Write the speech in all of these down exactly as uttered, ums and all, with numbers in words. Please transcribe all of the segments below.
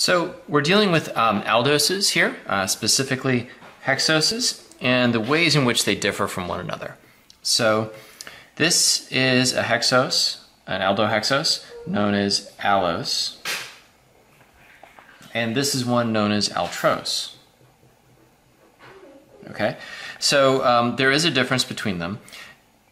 So we're dealing with um, aldoses here, uh, specifically hexoses, and the ways in which they differ from one another. So this is a hexose, an aldohexose, known as allose, and this is one known as altrose. Okay, so um, there is a difference between them.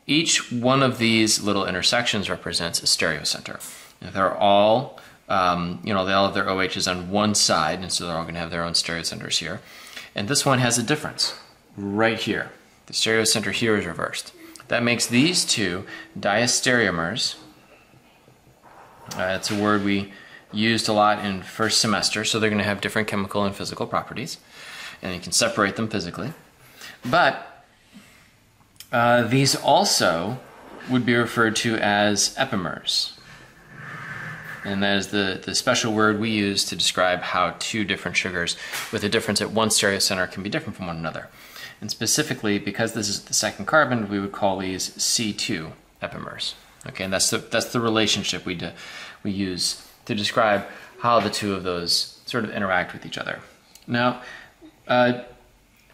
Each one of these little intersections represents a stereocenter. They're all, um, you know, they all have their O H's on one side, and so they're all going to have their own stereocenters here. And this one has a difference right here. The stereocenter here is reversed. That makes these two diastereomers. That's uh, a word we used a lot in first semester, so they're going to have different chemical and physical properties, and you can separate them physically. But uh, these also would be referred to as epimers. And that is the, the special word we use to describe how two different sugars with a difference at one stereocenter can be different from one another. And specifically, because this is the second carbon, we would call these C two epimers. Okay, and that's the, that's the relationship we, do, we use to describe how the two of those sort of interact with each other. Now, Uh,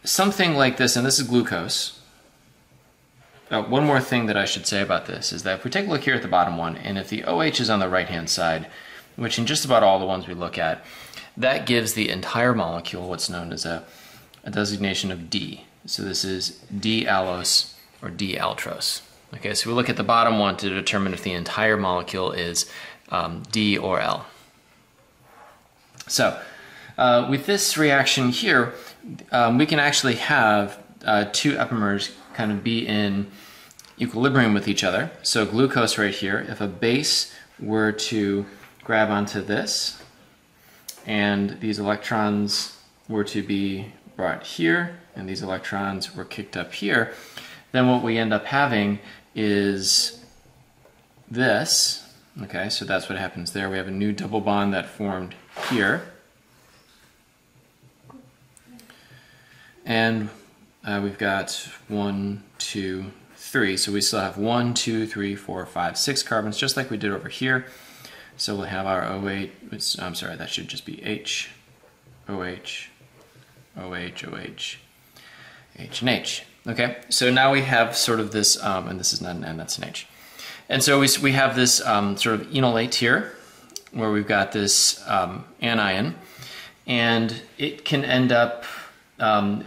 something like this, and this is glucose. Now, one more thing that I should say about this is that if we take a look here at the bottom one, and if the O H is on the right-hand side, which in just about all the ones we look at, that gives the entire molecule what's known as a, a designation of D. So this is D-allose or D-altrose. Okay, so we look at the bottom one to determine if the entire molecule is um, D or L. So, Uh, with this reaction here, um, we can actually have uh, two epimers kind of be in equilibrium with each other. So glucose right here, if a base were to grab onto this, and these electrons were to be brought here, and these electrons were kicked up here, then what we end up having is this. Okay, so that's what happens there. We have a new double bond that formed here. And uh, we've got one, two, three. So we still have one, two, three, four, five, six carbons, just like we did over here. So we'll have our O H, which, I'm sorry, that should just be H, OH, OH, OH, H, and H. Okay, so now we have sort of this, um, and this is not an N, that's an H. And so we, we have this um, sort of enolate here, where we've got this um, anion, and it can end up um,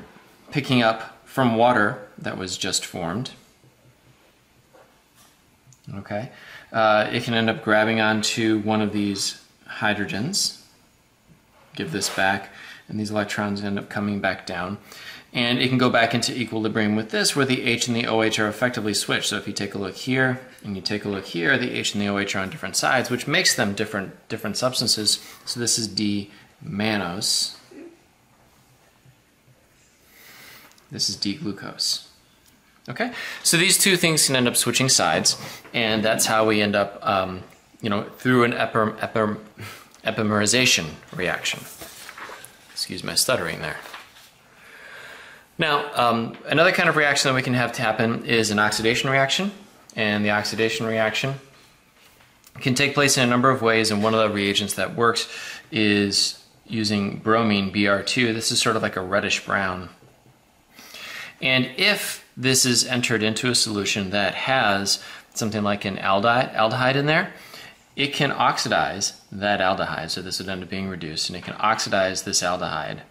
picking up from water that was just formed. Okay, uh, it can end up grabbing onto one of these hydrogens, give this back, and these electrons end up coming back down. And it can go back into equilibrium with this, where the H and the O H are effectively switched. So if you take a look here and you take a look here, the H and the O H are on different sides, which makes them different, different substances. So this is D mannose. This is D-glucose. Okay, so these two things can end up switching sides, and that's how we end up, um, you know, through an epim epim epimerization reaction. Excuse my stuttering there. Now, um, another kind of reaction that we can have to happen is an oxidation reaction, and the oxidation reaction can take place in a number of ways, and one of the reagents that works is using bromine, B R two. This is sort of like a reddish-brown. And if this is entered into a solution that has something like an aldehyde, aldehyde in there, it can oxidize that aldehyde. So this would end up being reduced, and it can oxidize this aldehyde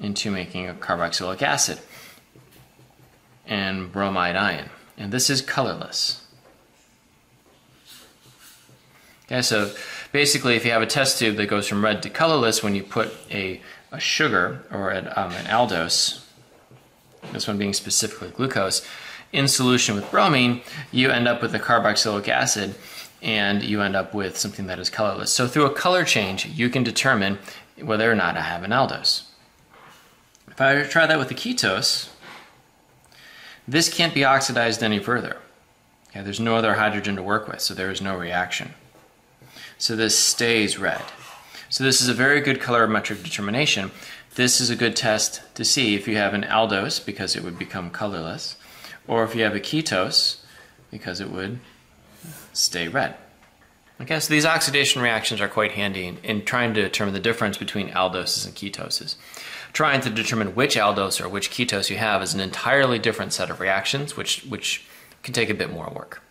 into making a carboxylic acid and bromide ion. And this is colorless. Okay, so basically if you have a test tube that goes from red to colorless, when you put a, a sugar or an, um, an aldose, this one being specifically glucose, in solution with bromine, you end up with a carboxylic acid, and you end up with something that is colorless. So through a color change, you can determine whether or not I have an aldose. If I try that with a ketose, this can't be oxidized any further. Okay, there's no other hydrogen to work with, so there is no reaction. So this stays red. So this is a very good colorimetric determination. This is a good test to see if you have an aldose, because it would become colorless, or if you have a ketose, because it would stay red. Okay, so these oxidation reactions are quite handy in, in trying to determine the difference between aldoses and ketoses. Trying to determine which aldose or which ketose you have is an entirely different set of reactions, which, which can take a bit more work.